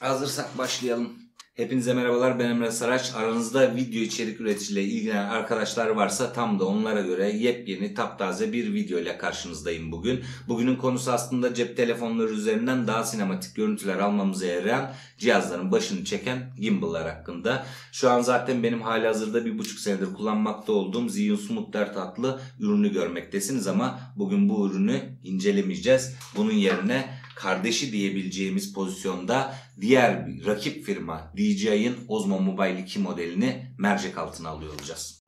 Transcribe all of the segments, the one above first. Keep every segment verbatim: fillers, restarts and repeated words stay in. Hazırsak başlayalım. Hepinize merhabalar, ben Emre Saraç. Aranızda video içerik üreticiliğiyle ilgilenen arkadaşlar varsa tam da onlara göre yepyeni, taptaze bir video ile karşınızdayım bugün. Bugünün konusu aslında cep telefonları üzerinden daha sinematik görüntüler almamıza yarayan cihazların başını çeken gimbal'lar hakkında. Şu an zaten benim halihazırda bir buçuk senedir kullanmakta olduğum Zhiyun Smooth Dirt adlı ürünü görmektesiniz ama bugün bu ürünü incelemeyeceğiz. Bunun yerine kardeşi diyebileceğimiz pozisyonda diğer bir rakip firma D J I'nin Osmo Mobile iki modelini mercek altına alıyor olacağız.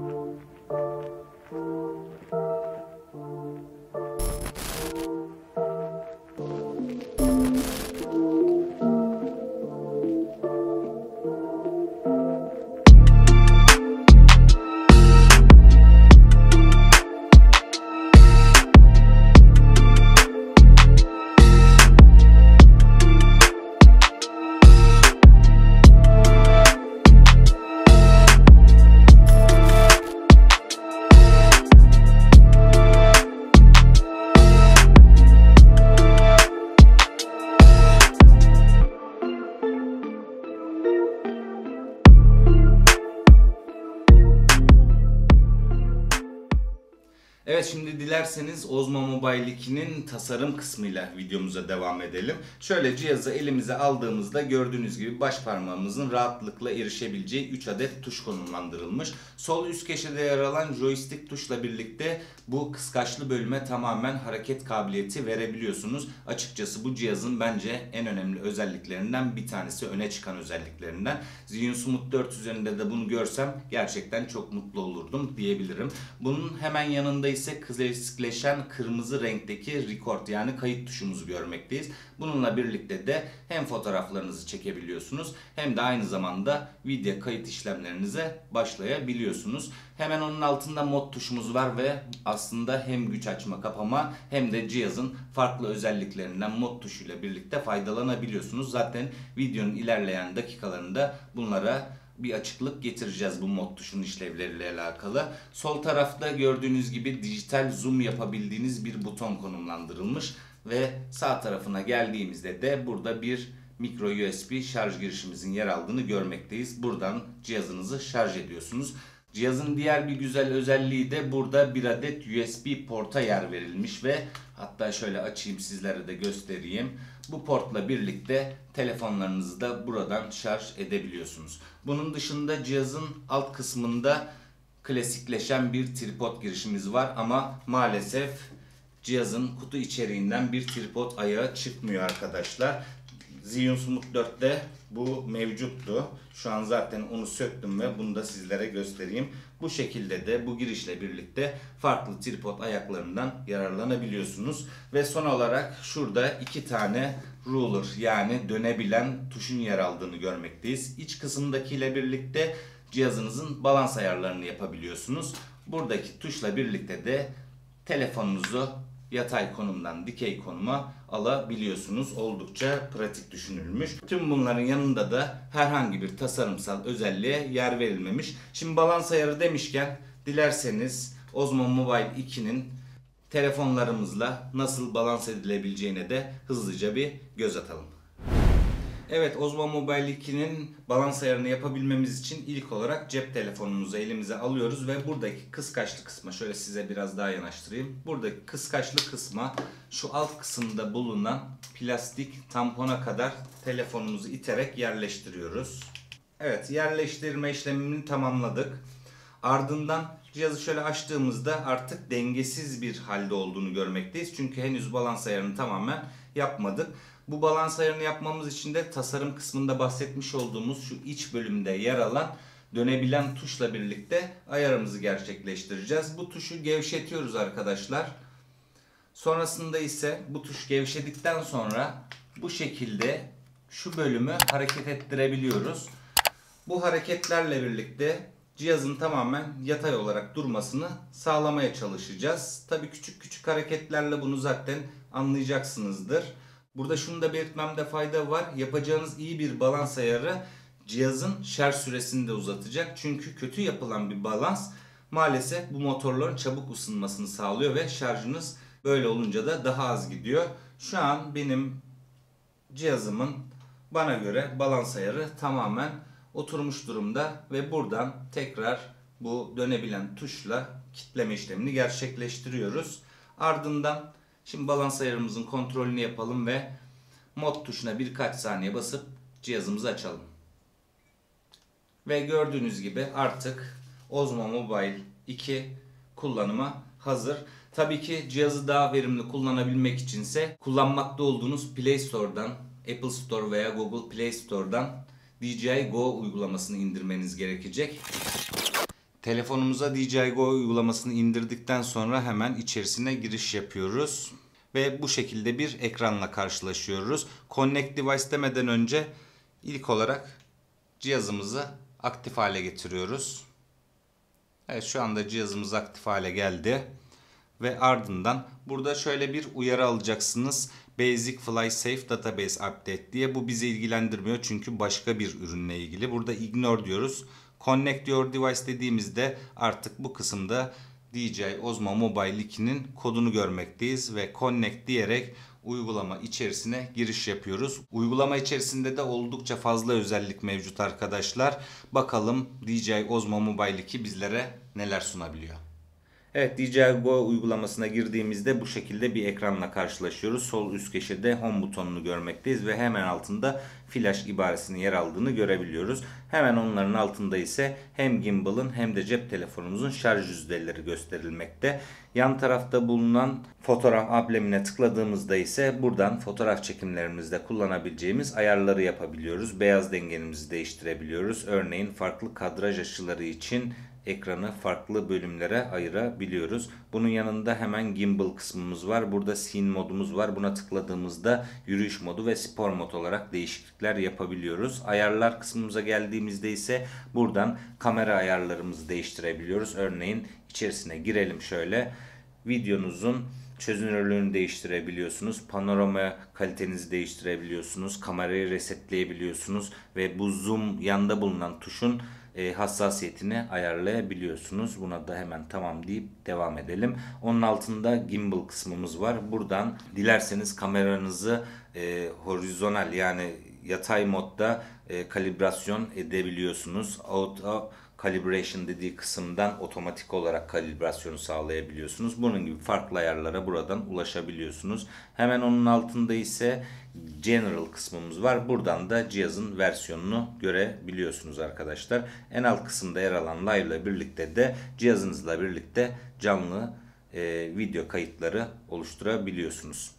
Evet, şimdi dilerseniz Osmo Mobile iki'nin tasarım kısmıyla videomuza devam edelim. Şöyle cihazı elimize aldığımızda gördüğünüz gibi baş parmağımızın rahatlıkla erişebileceği üç adet tuş konumlandırılmış. Sol üst köşede yer alan joystick tuşla birlikte bu kıskaçlı bölüme tamamen hareket kabiliyeti verebiliyorsunuz. Açıkçası bu cihazın bence en önemli özelliklerinden bir tanesi, öne çıkan özelliklerinden. Zhiyun Smooth dört üzerinde de bunu görsem gerçekten çok mutlu olurdum diyebilirim. Bunun hemen yanında ise klasikleşen kırmızı renkteki record yani kayıt tuşumuzu görmekteyiz. Bununla birlikte de hem fotoğraflarınızı çekebiliyorsunuz hem de aynı zamanda video kayıt işlemlerinize başlayabiliyorsunuz. Hemen onun altında mod tuşumuz var ve aslında hem güç açma kapama hem de cihazın farklı özelliklerinden mod tuşuyla birlikte faydalanabiliyorsunuz. Zaten videonun ilerleyen dakikalarında bunlara bir açıklık getireceğiz, bu mod tuşunun işlevleriyle alakalı. Sol tarafta gördüğünüz gibi dijital zoom yapabildiğiniz bir buton konumlandırılmış ve sağ tarafına geldiğimizde de burada bir mikro U S B şarj girişimizin yer aldığını görmekteyiz. Buradan cihazınızı şarj ediyorsunuz. Cihazın diğer bir güzel özelliği de burada bir adet U S B porta yer verilmiş ve hatta şöyle açayım, sizlere de göstereyim. Bu portla birlikte telefonlarınızı da buradan şarj edebiliyorsunuz. Bunun dışında cihazın alt kısmında klasikleşen bir tripod girişimiz var ama maalesef cihazın kutu içeriğinden bir tripod ayağı çıkmıyor arkadaşlar. Zhiyun Smooth dört'te bu mevcuttu. Şu an zaten onu söktüm ve bunu da sizlere göstereyim. Bu şekilde de bu girişle birlikte farklı tripod ayaklarından yararlanabiliyorsunuz. Ve son olarak şurada iki tane ruler yani dönebilen tuşun yer aldığını görmekteyiz. İç kısımdakiyle birlikte cihazınızın balans ayarlarını yapabiliyorsunuz. Buradaki tuşla birlikte de telefonunuzu yatay konumdan dikey konuma alabiliyorsunuz. Oldukça pratik düşünülmüş. Tüm bunların yanında da herhangi bir tasarımsal özelliğe yer verilmemiş. Şimdi balans ayarı demişken dilerseniz Osmo Mobile iki'nin telefonlarımızla nasıl balans edilebileceğine de hızlıca bir göz atalım. Evet, Osmo Mobile iki'nin balans ayarını yapabilmemiz için ilk olarak cep telefonumuzu elimize alıyoruz ve buradaki kıskaçlı kısma, şöyle size biraz daha yanaştırayım. Buradaki kıskaçlı kısma şu alt kısımda bulunan plastik tampona kadar telefonumuzu iterek yerleştiriyoruz. Evet, yerleştirme işlemini tamamladık. Ardından cihazı şöyle açtığımızda artık dengesiz bir halde olduğunu görmekteyiz. Çünkü henüz balans ayarını tamamen yapmadık. Bu balans ayarını yapmamız için de tasarım kısmında bahsetmiş olduğumuz şu iç bölümde yer alan dönebilen tuşla birlikte ayarımızı gerçekleştireceğiz. Bu tuşu gevşetiyoruz arkadaşlar. Sonrasında ise bu tuş gevşedikten sonra bu şekilde şu bölümü hareket ettirebiliyoruz. Bu hareketlerle birlikte cihazın tamamen yatay olarak durmasını sağlamaya çalışacağız. Tabii küçük küçük hareketlerle bunu zaten anlayacaksınızdır. Burada şunu da belirtmemde fayda var. Yapacağınız iyi bir balans ayarı cihazın şarj süresini de uzatacak. Çünkü kötü yapılan bir balans maalesef bu motorların çabuk ısınmasını sağlıyor ve şarjınız böyle olunca da daha az gidiyor. Şu an benim cihazımın Bana göre balans ayarı tamamen oturmuş durumda ve buradan tekrar bu dönebilen tuşla kitleme işlemini gerçekleştiriyoruz. Ardından şimdi balans ayarımızın kontrolünü yapalım ve mod tuşuna birkaç saniye basıp cihazımızı açalım. Ve gördüğünüz gibi artık Osmo Mobile iki kullanıma hazır. Tabii ki cihazı daha verimli kullanabilmek içinse kullanmakta olduğunuz Play Store'dan, Apple Store veya Google Play Store'dan D J I GO uygulamasını indirmeniz gerekecek. Telefonumuza D J I GO uygulamasını indirdikten sonra hemen içerisine giriş yapıyoruz. Ve bu şekilde bir ekranla karşılaşıyoruz. Connect Device demeden önce ilk olarak cihazımızı aktif hale getiriyoruz. Evet, şu anda cihazımız aktif hale geldi. Ve ardından burada şöyle bir uyarı alacaksınız. Basic Fly Safe Database Update diye. Bu bizi ilgilendirmiyor çünkü başka bir ürünle ilgili. Burada ignore diyoruz. Connect Your Device dediğimizde artık bu kısımda D J I Osmo Mobile ikinin kodunu görmekteyiz ve Connect diyerek uygulama içerisine giriş yapıyoruz. Uygulama içerisinde de oldukça fazla özellik mevcut arkadaşlar. Bakalım D J I Osmo Mobile iki bizlere neler sunabiliyor. Evet, D J I GO uygulamasına girdiğimizde bu şekilde bir ekranla karşılaşıyoruz. Sol üst köşede Home butonunu görmekteyiz ve hemen altında Flash ibaresinin yer aldığını görebiliyoruz. Hemen onların altında ise hem gimbal'ın hem de cep telefonumuzun şarj yüzdeleri gösterilmekte. Yan tarafta bulunan fotoğraf amblemine tıkladığımızda ise buradan fotoğraf çekimlerimizde kullanabileceğimiz ayarları yapabiliyoruz. Beyaz dengemizi değiştirebiliyoruz. Örneğin farklı kadraj açıları için ekranı farklı bölümlere ayırabiliyoruz. Bunun yanında hemen gimbal kısmımız var. Burada scene modumuz var. Buna tıkladığımızda yürüyüş modu ve spor mod olarak değişiklikler yapabiliyoruz. Ayarlar kısmımıza geldiğimizde ise buradan kamera ayarlarımızı değiştirebiliyoruz. Örneğin içerisine girelim şöyle. Videonuzun çözünürlüğünü değiştirebiliyorsunuz. Panorama kalitenizi değiştirebiliyorsunuz. Kamerayı resetleyebiliyorsunuz. Ve bu zoom yanda bulunan tuşun hassasiyetini ayarlayabiliyorsunuz. Buna da hemen tamam deyip devam edelim. Onun altında gimbal kısmımız var. Buradan dilerseniz kameranızı e, horizontal yani yatay modda e, kalibrasyon edebiliyorsunuz. Auto Calibration dediği kısımdan otomatik olarak kalibrasyonu sağlayabiliyorsunuz. Bunun gibi farklı ayarlara buradan ulaşabiliyorsunuz. Hemen onun altında ise General kısmımız var. Buradan da cihazın versiyonunu görebiliyorsunuz arkadaşlar. En alt kısımda yer alan Live ile birlikte de cihazınızla birlikte canlı e, video kayıtları oluşturabiliyorsunuz.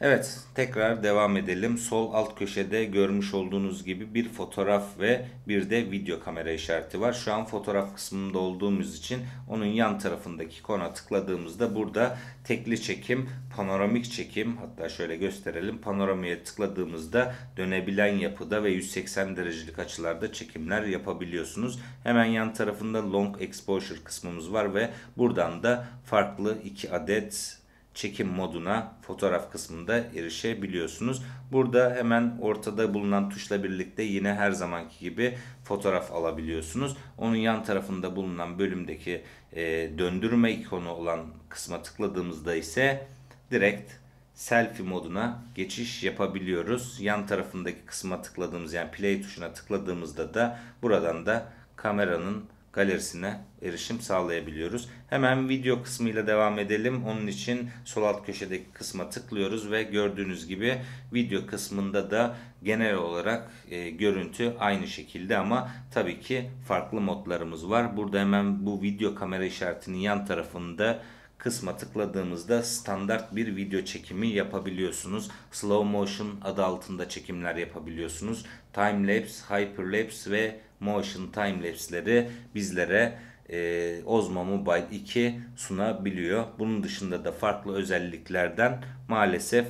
Evet, tekrar devam edelim. Sol alt köşede görmüş olduğunuz gibi bir fotoğraf ve bir de video kamera işareti var. Şu an fotoğraf kısmında olduğumuz için onun yan tarafındaki ikona tıkladığımızda burada tekli çekim, panoramik çekim, hatta şöyle gösterelim. Panoramaya tıkladığımızda dönebilen yapıda ve yüz seksen derecelik açılarda çekimler yapabiliyorsunuz. Hemen yan tarafında Long Exposure kısmımız var ve buradan da farklı iki adet çekim moduna fotoğraf kısmında erişebiliyorsunuz. Burada hemen ortada bulunan tuşla birlikte yine her zamanki gibi fotoğraf alabiliyorsunuz. Onun yan tarafında bulunan bölümdeki e, döndürme ikonu olan kısma tıkladığımızda ise direkt selfie moduna geçiş yapabiliyoruz. Yan tarafındaki kısma tıkladığımız yani play tuşuna tıkladığımızda da buradan da kameranın galerisine erişim sağlayabiliyoruz. Hemen video kısmıyla devam edelim. Onun için sol alt köşedeki kısma tıklıyoruz ve gördüğünüz gibi video kısmında da genel olarak e, görüntü aynı şekilde ama tabii ki farklı modlarımız var. Burada hemen bu video kamera işaretinin yan tarafında kısma tıkladığımızda standart bir video çekimi yapabiliyorsunuz. Slow motion adı altında çekimler yapabiliyorsunuz. Timelapse, hyperlapse ve motion timelapse'leri bizlere e, Osmo Mobile iki sunabiliyor. Bunun dışında da farklı özelliklerden maalesef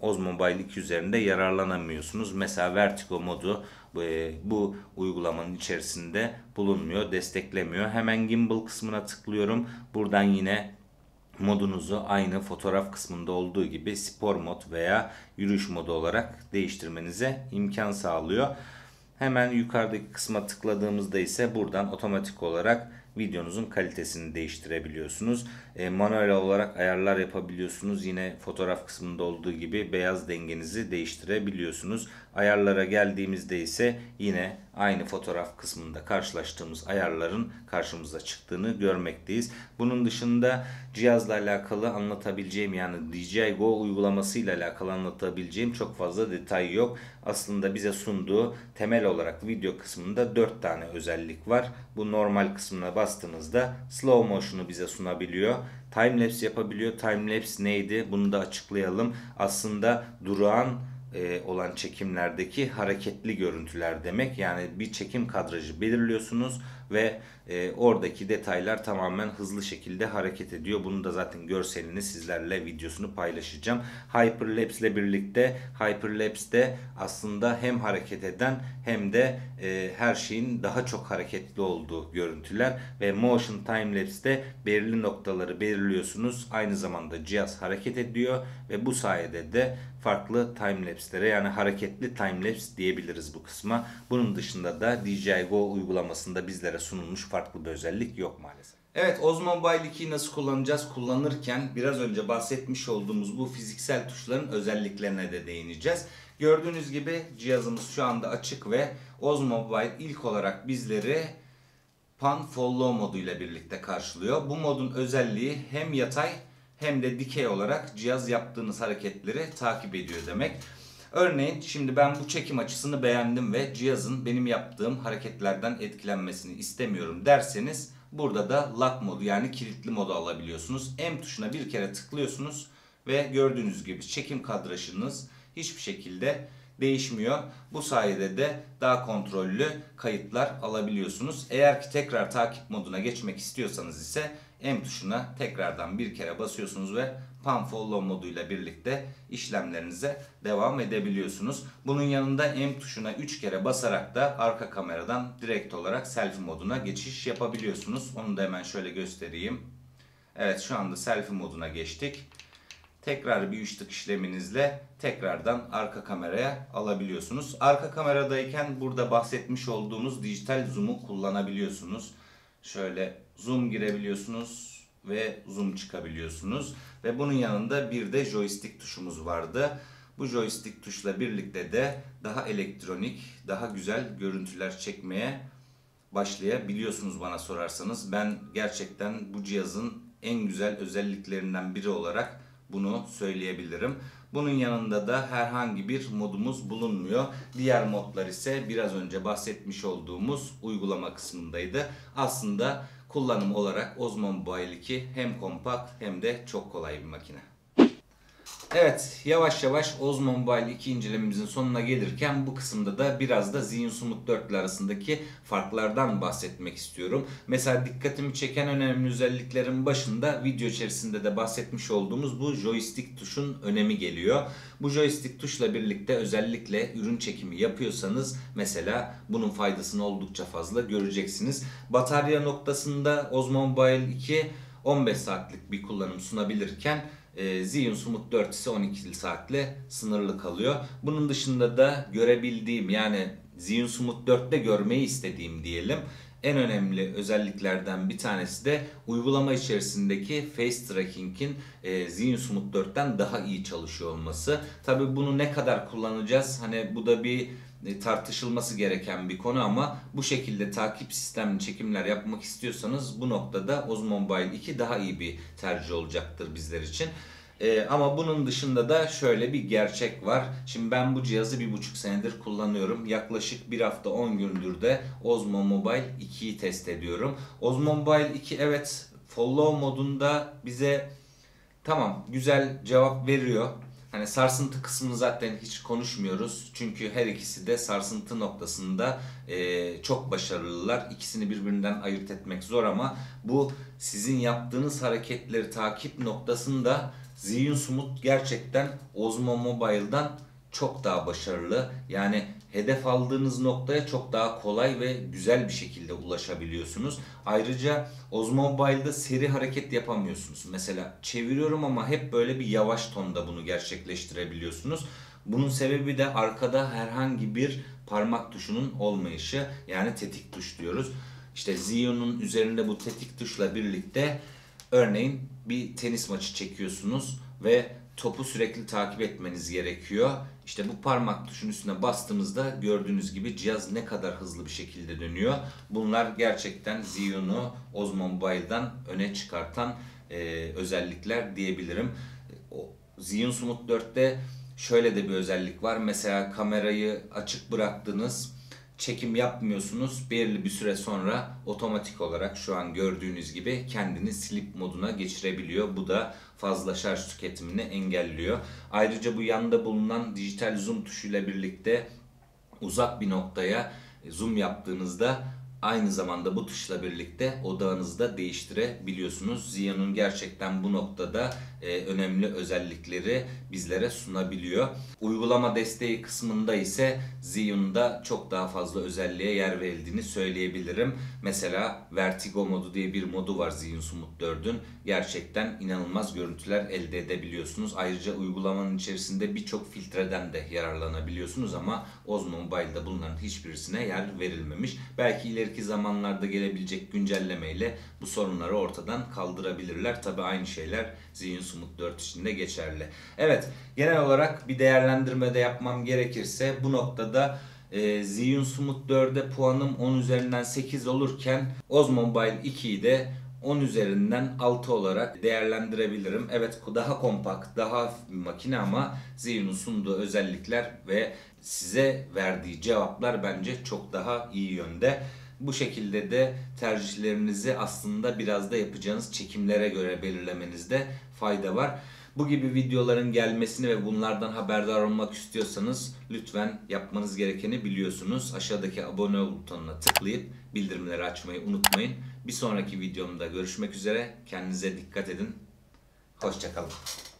Osmo Mobile iki üzerinde yararlanamıyorsunuz. Mesela Vertigo modu e, bu uygulamanın içerisinde bulunmuyor, desteklemiyor. Hemen gimbal kısmına tıklıyorum. Buradan yine modunuzu aynı fotoğraf kısmında olduğu gibi spor mod veya yürüyüş modu olarak değiştirmenize imkan sağlıyor. Hemen yukarıdaki kısma tıkladığımızda ise buradan otomatik olarak videonuzun kalitesini değiştirebiliyorsunuz. E, manuel olarak ayarlar yapabiliyorsunuz. Yine fotoğraf kısmında olduğu gibi beyaz dengenizi değiştirebiliyorsunuz. Ayarlara geldiğimizde ise yine aynı fotoğraf kısmında karşılaştığımız ayarların karşımıza çıktığını görmekteyiz. Bunun dışında cihazla alakalı anlatabileceğim, yani D J I GO uygulamasıyla alakalı anlatabileceğim çok fazla detay yok. Aslında bize sunduğu temel olarak video kısmında dört tane özellik var. Bu normal kısmına bastığınızda slow motion'u bize sunabiliyor. Timelapse yapabiliyor. Timelapse neydi? Bunu da açıklayalım. Aslında durağan olan çekimlerdeki hareketli görüntüler demek. Yani bir çekim kadrajı belirliyorsunuz ve e, oradaki detaylar tamamen hızlı şekilde hareket ediyor. Bunu da zaten görselini sizlerle videosunu paylaşacağım. Hyperlapse ile birlikte Hyperlapse de aslında hem hareket eden hem de e, her şeyin daha çok hareketli olduğu görüntüler ve Motion Timelapse de belirli noktaları belirliyorsunuz. Aynı zamanda cihaz hareket ediyor ve bu sayede de farklı timelapse'lere, yani hareketli timelapse diyebiliriz bu kısma. Bunun dışında da D J I GO uygulamasında bizlere sunulmuş farklı bir özellik yok maalesef. Evet, Osmo Mobile iki'yi nasıl kullanacağız? Kullanırken biraz önce bahsetmiş olduğumuz bu fiziksel tuşların özelliklerine de değineceğiz. Gördüğünüz gibi cihazımız şu anda açık ve Osmo Mobile ilk olarak bizleri Pan Follow modu ile birlikte karşılıyor. Bu modun özelliği hem yatay hem de dikey olarak cihaz yaptığınız hareketleri takip ediyor demek. Örneğin şimdi ben bu çekim açısını beğendim ve cihazın benim yaptığım hareketlerden etkilenmesini istemiyorum derseniz burada da Lock modu, yani kilitli modu alabiliyorsunuz. M tuşuna bir kere tıklıyorsunuz ve gördüğünüz gibi çekim kadrajınız hiçbir şekilde değişmiyor. Bu sayede de daha kontrollü kayıtlar alabiliyorsunuz. Eğer ki tekrar takip moduna geçmek istiyorsanız ise M tuşuna tekrardan bir kere basıyorsunuz ve Pan Follow moduyla birlikte işlemlerinize devam edebiliyorsunuz. Bunun yanında M tuşuna üç kere basarak da arka kameradan direkt olarak selfie moduna geçiş yapabiliyorsunuz. Onu da hemen şöyle göstereyim. Evet, şu anda selfie moduna geçtik. Tekrar bir üç tık işleminizle tekrardan arka kameraya alabiliyorsunuz. Arka kameradayken burada bahsetmiş olduğumuz dijital zoom'u kullanabiliyorsunuz. Şöyle zoom girebiliyorsunuz ve zoom çıkabiliyorsunuz. Ve bunun yanında bir de joystick tuşumuz vardı. Bu joystick tuşla birlikte de daha elektronik, daha güzel görüntüler çekmeye başlayabiliyorsunuz bana sorarsanız. Ben gerçekten bu cihazın en güzel özelliklerinden biri olarak bunu söyleyebilirim. Bunun yanında da herhangi bir modumuz bulunmuyor. Diğer modlar ise biraz önce bahsetmiş olduğumuz uygulama kısmındaydı. Aslında kullanım olarak Osmo Mobile iki hem kompakt hem de çok kolay bir makine. Evet, yavaş yavaş Osmo Mobile iki incelememizin sonuna gelirken bu kısımda da biraz da Zhiyun Smooth dört ile arasındaki farklardan bahsetmek istiyorum. Mesela dikkatimi çeken önemli özelliklerin başında video içerisinde de bahsetmiş olduğumuz bu joystick tuşun önemi geliyor. Bu joystick tuşla birlikte özellikle ürün çekimi yapıyorsanız mesela bunun faydasını oldukça fazla göreceksiniz. Batarya noktasında Osmo Mobile iki on beş saatlik bir kullanım sunabilirken Zhiyun Smooth dört ise on iki saatle sınırlı kalıyor. Bunun dışında da görebildiğim, yani Zhiyun Smooth dört'te görmeyi istediğim diyelim, en önemli özelliklerden bir tanesi de uygulama içerisindeki face tracking'in e, Zhiyun Smooth dört'ten daha iyi çalışıyor olması. Tabii bunu ne kadar kullanacağız? Hani bu da bir tartışılması gereken bir konu ama bu şekilde takip sistemli çekimler yapmak istiyorsanız bu noktada Osmo Mobile iki daha iyi bir tercih olacaktır bizler için. Ee, ama bunun dışında da şöyle bir gerçek var. Şimdi ben bu cihazı bir buçuk senedir kullanıyorum. Yaklaşık bir hafta on gündür de Osmo Mobile iki'yi test ediyorum. Osmo Mobile iki evet follow modunda bize tamam güzel cevap veriyor. Hani sarsıntı kısmını zaten hiç konuşmuyoruz. Çünkü her ikisi de sarsıntı noktasında e, çok başarılılar. İkisini birbirinden ayırt etmek zor ama bu sizin yaptığınız hareketleri takip noktasında Zhiyun Smooth gerçekten Osmo Mobile'dan çok daha başarılı. Yani hedef aldığınız noktaya çok daha kolay ve güzel bir şekilde ulaşabiliyorsunuz. Ayrıca Osmo Mobile'da seri hareket yapamıyorsunuz. Mesela çeviriyorum ama hep böyle bir yavaş tonda bunu gerçekleştirebiliyorsunuz. Bunun sebebi de arkada herhangi bir parmak tuşunun olmayışı, yani tetik tuş diyoruz. İşte Zhiyun'un üzerinde bu tetik tuşla birlikte örneğin bir tenis maçı çekiyorsunuz ve topu sürekli takip etmeniz gerekiyor. İşte bu parmak tuşun üstüne bastığımızda gördüğünüz gibi cihaz ne kadar hızlı bir şekilde dönüyor. Bunlar gerçekten Zhiyun'u Osmo Mobile'dan öne çıkartan e, özellikler diyebilirim. Zhiyun Smooth dörtte şöyle de bir özellik var. Mesela kamerayı açık bıraktınız, çekim yapmıyorsunuz. Belirli bir süre sonra otomatik olarak şu an gördüğünüz gibi kendini sleep moduna geçirebiliyor. Bu da fazla şarj tüketimini engelliyor. Ayrıca bu yanda bulunan dijital zoom tuşuyla birlikte uzak bir noktaya zoom yaptığınızda aynı zamanda bu tuşla birlikte odağınızı da değiştirebiliyorsunuz. Zhiyun'un gerçekten bu noktada e, önemli özellikleri bizlere sunabiliyor. Uygulama desteği kısmında ise Zhiyun'da çok daha fazla özelliğe yer verildiğini söyleyebilirim. Mesela Vertigo modu diye bir modu var Zhiyun Smooth dördün. Gerçekten inanılmaz görüntüler elde edebiliyorsunuz. Ayrıca uygulamanın içerisinde birçok filtreden de yararlanabiliyorsunuz ama Osmo Mobile'da bunların hiçbirisine yer verilmemiş. Belki ileri ki zamanlarda gelebilecek güncellemeyle bu sorunları ortadan kaldırabilirler. Tabi aynı şeyler Zhiyun Smooth dört için de geçerli. Evet, genel olarak bir değerlendirme de yapmam gerekirse bu noktada e, Zhiyun Smooth dörde puanım on üzerinden sekiz olurken Osmo Mobile ikiyi de on üzerinden altı olarak değerlendirebilirim. Evet, daha kompakt, daha hafif bir makine ama Zhiyun'un sunduğu özellikler ve size verdiği cevaplar bence çok daha iyi yönde. Bu şekilde de tercihlerinizi aslında biraz da yapacağınız çekimlere göre belirlemenizde fayda var. Bu gibi videoların gelmesini ve bunlardan haberdar olmak istiyorsanız lütfen yapmanız gerekeni biliyorsunuz. Aşağıdaki abone ol butonuna tıklayıp bildirimleri açmayı unutmayın. Bir sonraki videomda görüşmek üzere. Kendinize dikkat edin. Hoşça kalın.